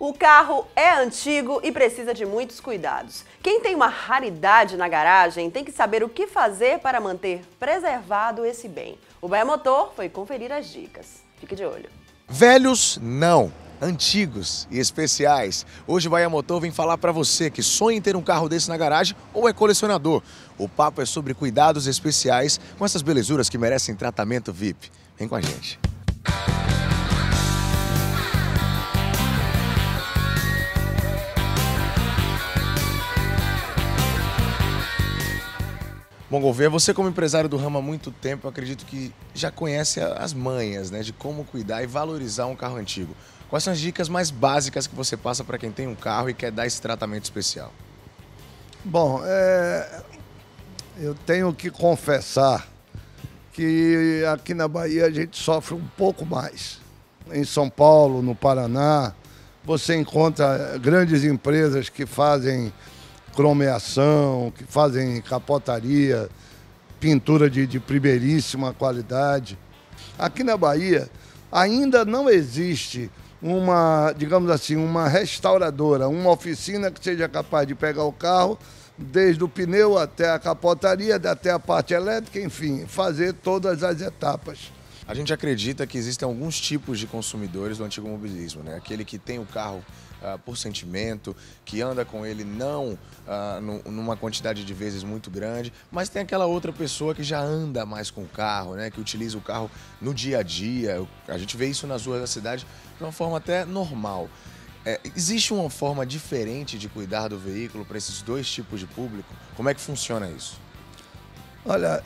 O carro é antigo e precisa de muitos cuidados. Quem tem uma raridade na garagem tem que saber o que fazer para manter preservado esse bem. O Bahia Motor foi conferir as dicas. Fique de olho. Velhos não, antigos e especiais. Hoje o Bahia Motor vem falar para você que sonha em ter um carro desse na garagem ou é colecionador. O papo é sobre cuidados especiais com essas belezuras que merecem tratamento VIP. Vem com a gente. Bom, Gouveia, você como empresário do ramo há muito tempo, eu acredito que já conhece as manhas, né, de como cuidar e valorizar um carro antigo. Quais são as dicas mais básicas que você passa para quem tem um carro e quer dar esse tratamento especial? Bom, eu tenho que confessar que aqui na Bahia a gente sofre um pouco mais. Em São Paulo, no Paraná, você encontra grandes empresas que fazem cromeação, que fazem capotaria, pintura de primeiríssima qualidade. Aqui na Bahia ainda não existe uma, digamos assim, uma restauradora, uma oficina que seja capaz de pegar o carro desde o pneu até a capotaria, até a parte elétrica, enfim, fazer todas as etapas. A gente acredita que existem alguns tipos de consumidores do antigo mobilismo, né? Aquele que tem o carro por sentimento, que anda com ele não numa quantidade de vezes muito grande, mas tem aquela outra pessoa que já anda mais com o carro, né, que utiliza o carro no dia a dia. A gente vê isso nas ruas da cidade de uma forma até normal. Existe uma forma diferente de cuidar do veículo para esses dois tipos de público? Como é que funciona isso? Olha,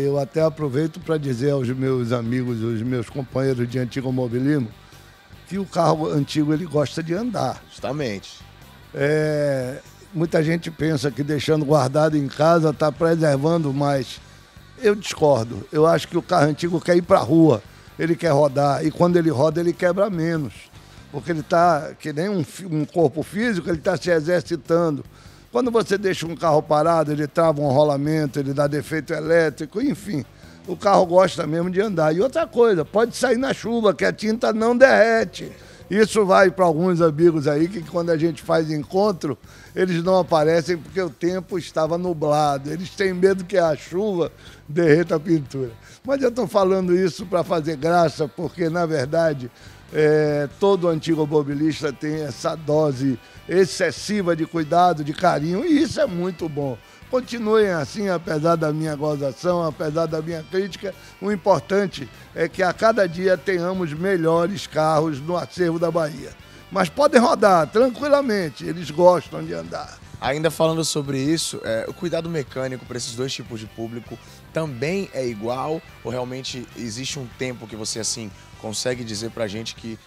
eu até aproveito para dizer aos meus amigos, aos meus companheiros de antigo mobilismo, que o carro antigo ele gosta de andar. Justamente. Muita gente pensa que deixando guardado em casa está preservando, mas eu discordo. Eu acho que o carro antigo quer ir para a rua, ele quer rodar, e quando ele roda ele quebra menos, porque ele está, que nem um corpo físico, ele está se exercitando. Quando você deixa um carro parado, ele trava um rolamento, ele dá defeito elétrico, enfim. O carro gosta mesmo de andar. E outra coisa, pode sair na chuva, que a tinta não derrete. Isso vai para alguns amigos aí, que quando a gente faz encontro, eles não aparecem porque o tempo estava nublado. Eles têm medo que a chuva derreta a pintura. Mas eu estou falando isso para fazer graça, porque, na verdade, todo antigo mobilista tem essa dose excessiva de cuidado, de carinho, e isso é muito bom. Continuem assim, apesar da minha gozação, apesar da minha crítica. O importante é que a cada dia tenhamos melhores carros no acervo da Bahia. Mas podem rodar tranquilamente, eles gostam de andar. Ainda falando sobre isso, o cuidado mecânico para esses dois tipos de público também é igual? Ou realmente existe um tempo que você assim consegue dizer para a gente que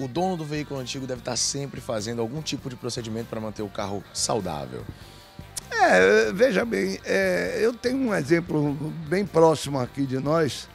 o dono do veículo antigo deve estar sempre fazendo algum tipo de procedimento para manter o carro saudável? Veja bem, eu tenho um exemplo bem próximo aqui de nós,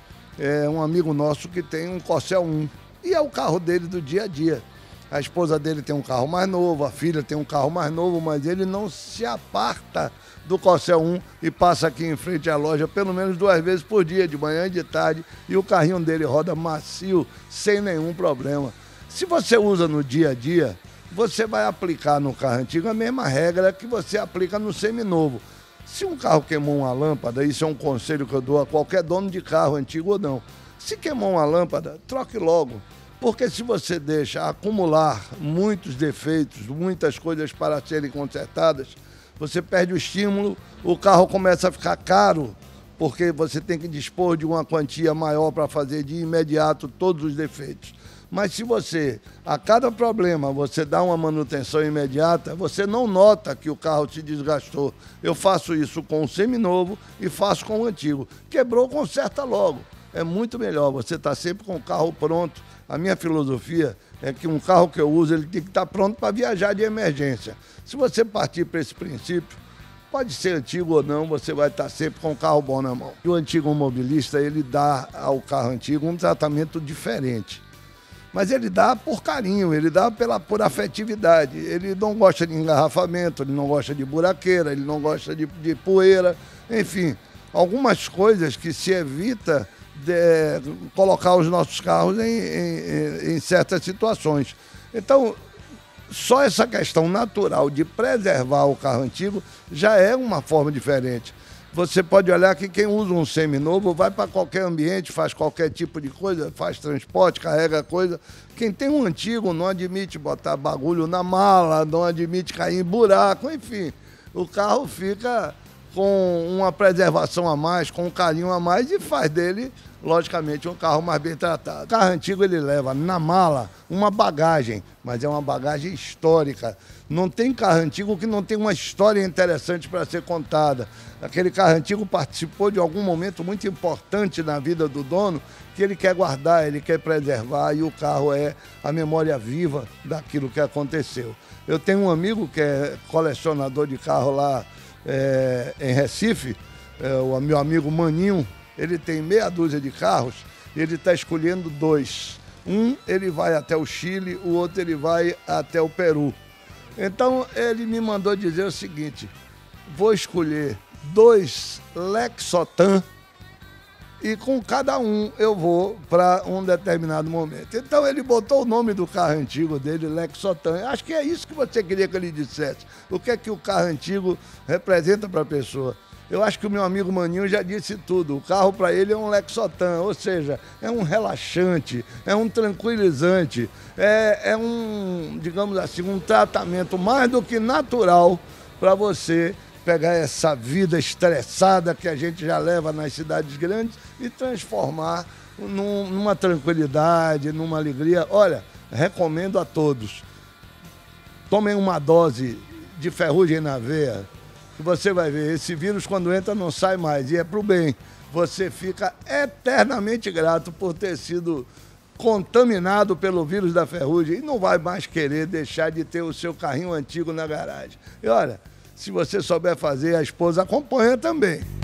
um amigo nosso que tem um Corcel 1, e é o carro dele do dia a dia. A esposa dele tem um carro mais novo, a filha tem um carro mais novo, mas ele não se aparta do Corcel 1 e passa aqui em frente à loja pelo menos 2 vezes por dia, de manhã e de tarde, e o carrinho dele roda macio, sem nenhum problema. Se você usa no dia a dia, você vai aplicar no carro antigo a mesma regra que você aplica no seminovo. Se um carro queimou uma lâmpada, isso é um conselho que eu dou a qualquer dono de carro antigo ou não, se queimou uma lâmpada, troque logo, porque se você deixa acumular muitos defeitos, muitas coisas para serem consertadas, você perde o estímulo, o carro começa a ficar caro, porque você tem que dispor de uma quantia maior para fazer de imediato todos os defeitos. Mas se você, a cada problema, você dá uma manutenção imediata, você não nota que o carro se desgastou. Eu faço isso com o seminovo e faço com o antigo. Quebrou, conserta logo. É muito melhor, você está sempre com o carro pronto. A minha filosofia é que um carro que eu uso, ele tem que estar pronto para viajar de emergência. Se você partir para esse princípio, pode ser antigo ou não, você vai estar sempre com o carro bom na mão. E o antigo mobilista, ele dá ao carro antigo um tratamento diferente. Mas ele dá por carinho, ele dá por afetividade. Ele não gosta de engarrafamento, ele não gosta de buraqueira, ele não gosta de poeira. Enfim, algumas coisas que se evita de colocar os nossos carros em certas situações. Então, Só essa questão natural de preservar o carro antigo já é uma forma diferente. Você pode olhar que quem usa um seminovo vai para qualquer ambiente, faz qualquer tipo de coisa, faz transporte, carrega coisa. Quem tem um antigo não admite botar bagulho na mala, não admite cair em buraco, enfim. O carro fica com uma preservação a mais, com um carinho a mais e faz dele, logicamente, um carro mais bem tratado. O carro antigo ele leva na mala uma bagagem, mas é uma bagagem histórica. Não tem carro antigo que não tem uma história interessante para ser contada. Aquele carro antigo participou de algum momento muito importante na vida do dono que ele quer guardar, ele quer preservar e o carro é a memória viva daquilo que aconteceu. Eu tenho um amigo que é colecionador de carro lá em Recife, o meu amigo Maninho. Ele tem meia dúzia de carros e ele está escolhendo dois. Um ele vai até o Chile, o outro ele vai até o Peru. Então ele me mandou dizer o seguinte: vou escolher dois Lexotan e com cada um eu vou para um determinado momento. Então ele botou o nome do carro antigo dele, Lexotan. Acho que é isso que você queria que ele dissesse. O que é que o carro antigo representa para a pessoa? Eu acho que o meu amigo Maninho já disse tudo. O carro para ele é um Lexotan, ou seja, é um relaxante, é um tranquilizante, é um, digamos assim, um tratamento mais do que natural para você pegar essa vida estressada que a gente já leva nas cidades grandes e transformar numa tranquilidade, numa alegria. Olha, recomendo a todos, tomem uma dose de ferrugem na veia, que você vai ver, esse vírus quando entra não sai mais, e é pro bem. Você fica eternamente grato por ter sido contaminado pelo vírus da ferrugem e não vai mais querer deixar de ter o seu carrinho antigo na garagem. E olha, se você souber fazer, a esposa acompanha também.